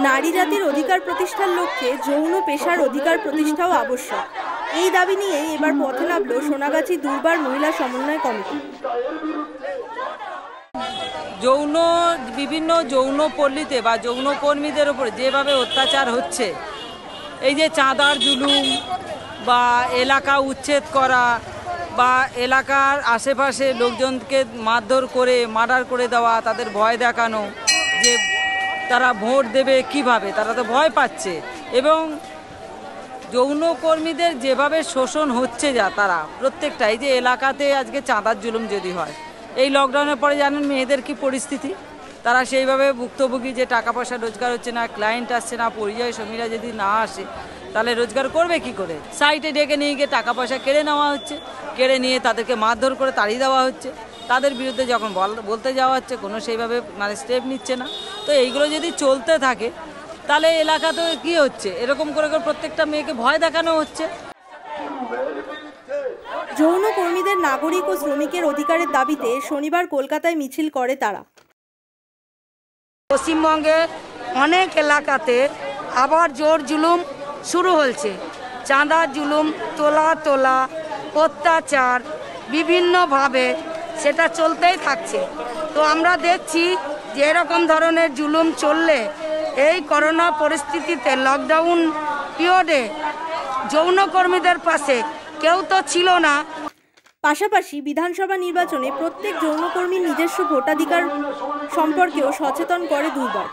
नारी जातिर अधिकार प्रतिष्ठार लक्ष्ये यौन पेशार अधिकार प्रतिष्ठाओ आवश्यक। এই দাবি নিয়েই এবার পথে নামল সোনাগাছি দুর্বার মহিলা সমন্বয় কমিটি। যৌন বিভিন্ন যৌনপল্লীতে বা যৌনকর্মীদের উপরে যেভাবে অত্যাচার হচ্ছে, এই যে চাঁদার জুলুম বা এলাকা উচ্ছেদ করা বা এলাকার আশেপাশে লোকজনকে মারধর করে মার্ডার করে দেওয়া, তাদের ভয় দেখানো যে তারা ভোট দেবে কিভাবে, তারা তো ভয় পাচ্ছে। এবং যৌনকর্মীদের যেভাবে শোষণ হচ্ছে, যা তারা প্রত্যেকটাই যে এলাকাতে আজকে চাঁদার জুলুম যদি হয়, এই লকডাউনের পরে জানেন মেয়েদের কি পরিস্থিতি, তারা সেইভাবে ভুক্তভোগী, যে টাকা পয়সা রোজগার হচ্ছে না, ক্লায়েন্ট আসছে না, পরিযায়ী শ্রমিকরা যদি না আসে তাহলে রোজগার করবে কি করে। সাইটে ডেকে নিয়ে গিয়ে টাকা পয়সা কেড়ে নেওয়া হচ্ছে, কেড়ে নিয়ে তাদেরকে মারধর করে তাড়িয়ে দেওয়া হচ্ছে। তাদের বিরুদ্ধে যখন বলতে যাওয়া হচ্ছে কোনো সেইভাবে মানে স্টেপ নিচ্ছে না। তো এইগুলো যদি চলতে থাকে তাহলে এলাকাতে কি হচ্ছে, এরকম করে করে প্রত্যেকটা মেয়েকে ভয় দেখানো হচ্ছে। যৌন কর্মীদের নাগরিক ও শ্রমিকের অধিকারের দাবিতে শনিবার কলকাতায় মিছিল করে তারা। পশ্চিমবঙ্গে অনেক এলাকাতে আবার জোর জুলুম শুরু হয়েছে, চাঁদা জুলুম, তোলা অত্যাচার বিভিন্নভাবে সেটা চলতেই থাকছে। তো আমরা দেখছি যে এরকম ধরনের জুলুম চললে এই করোনা পরিস্থিতিতে লকডাউন পিরিয়ডে যৌনকর্মীদের পাশে কেউ তো ছিল না। পাশাপাশি বিধানসভা নির্বাচনে প্রত্যেক যৌনকর্মী নিজস্ব ভোটাধিকার সম্পর্কেও সচেতন করে দুর্বার।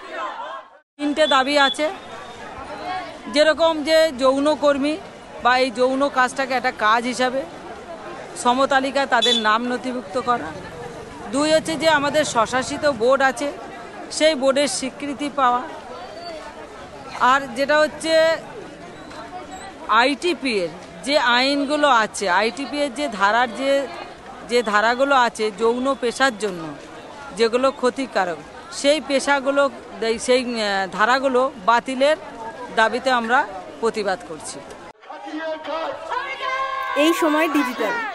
তিনটে দাবি আছে, যেরকম যে যৌনকর্মী বা এই যৌন কাজটাকে একটা কাজ হিসাবে সমতালিকায় তাদের নাম নথিভুক্ত করা। দুই হচ্ছে যে আমাদের স্বশাসিত বোর্ড আছে, সেই বোর্ডের স্বীকৃতি পাওয়া। আর যেটা হচ্ছে আইটিপিএর যে আইনগুলো আছে, আইটিপিএর যে ধারার যে ধারাগুলো আছে যৌন পেশার জন্য যেগুলো ক্ষতিকারক, সেই পেশাগুলো সেই ধারাগুলো বাতিলের দাবিতে আমরা প্রতিবাদ করছি। এই সময় ডিজিটাল